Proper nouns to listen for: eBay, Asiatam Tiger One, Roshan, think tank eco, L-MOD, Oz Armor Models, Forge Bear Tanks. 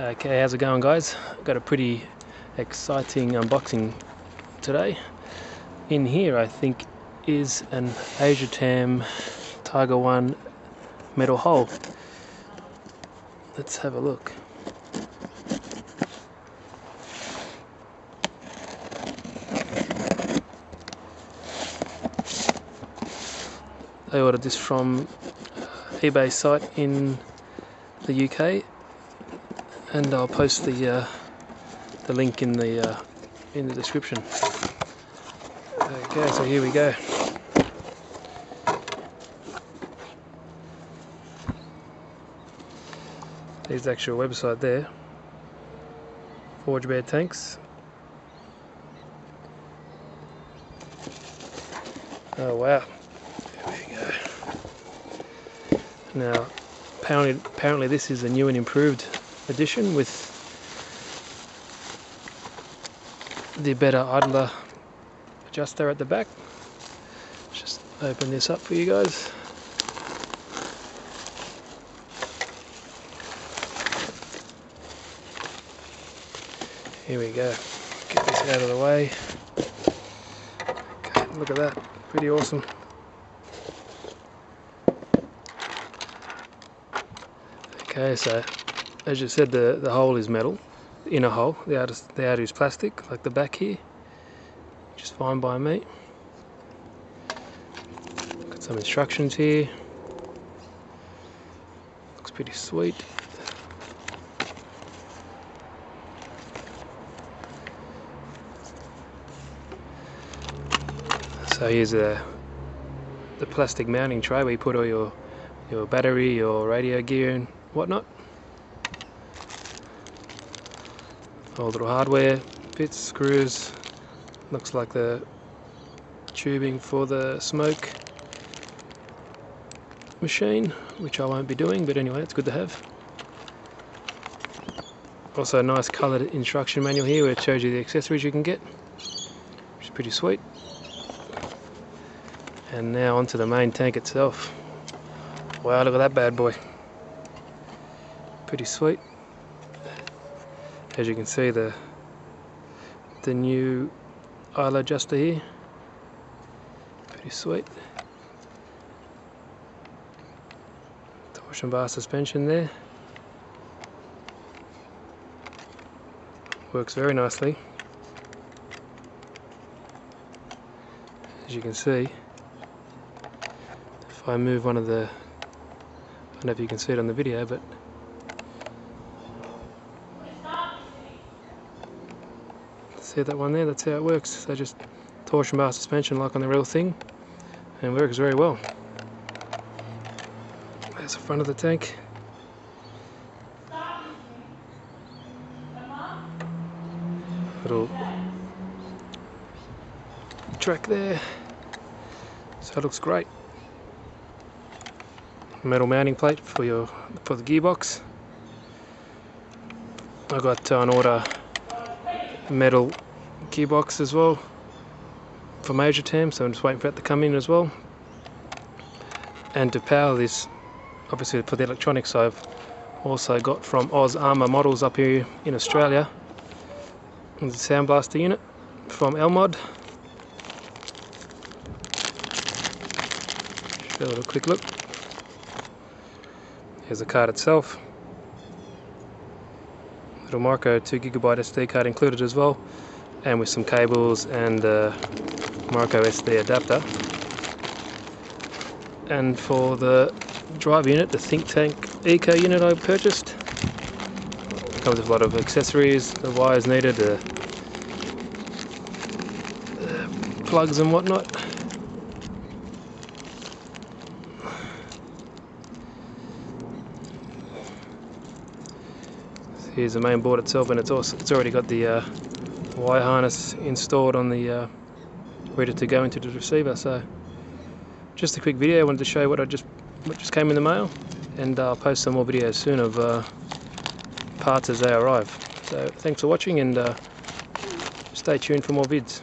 Okay, how's it going, guys? Got a pretty exciting unboxing today. In here, I think, is an Asiatam Tiger One metal hull. Let's have a look. I ordered this from eBay site in the UK. And I'll post the link in the description. Okay, so here we go. There's the actual website there. Forge Bear Tanks. Oh wow! There we go. Now, apparently this is a new and improved edition with the better idler adjuster at the back. Let's just open this up for you guys. Here we go. Get this out of the way. Okay, look at that. Pretty awesome. Okay, so as you said, the hole is metal, the inner hole, the outer is plastic, like the back here, which is fine by me. Got some instructions here, looks pretty sweet. So here's the plastic mounting tray where you put all your battery, your radio gear and whatnot. All little hardware, bits, screws, looks like the tubing for the smoke machine, which I won't be doing, but anyway, it's good to have. Also a nice coloured instruction manual here where it shows you the accessories you can get, which is pretty sweet. And now onto the main tank itself. Wow, look at that bad boy. Pretty sweet. As you can see, the new idler adjuster here, pretty sweet. Torsion bar suspension there, works very nicely. As you can see, if I move one of the, I don't know if you can see it on the video, but see that one there, that's how it works. So just torsion bar suspension like on the real thing, and works very well. There's the front of the tank. Little track there. So it looks great. Metal mounting plate for the gearbox. I got an order metal gearbox as well from Asiatam, so I'm just waiting for that to come in as well. And to power this, obviously for the electronics, I've also got from Oz Armor Models up here in Australia. There's a sound blaster unit from L-MOD. Just a little quick look. Here's the card itself. Little micro 2GB SD card included as well, and with some cables and micro SD adapter. And for the drive unit, the Think Tank Eco unit I purchased, comes with a lot of accessories, the wires needed, the plugs and whatnot. Here's the main board itself, and it's already got the wire harness installed on the ready to go into the receiver. So just a quick video, I wanted to show you what just came in the mail, and I'll post some more videos soon of parts as they arrive. So thanks for watching, and stay tuned for more vids.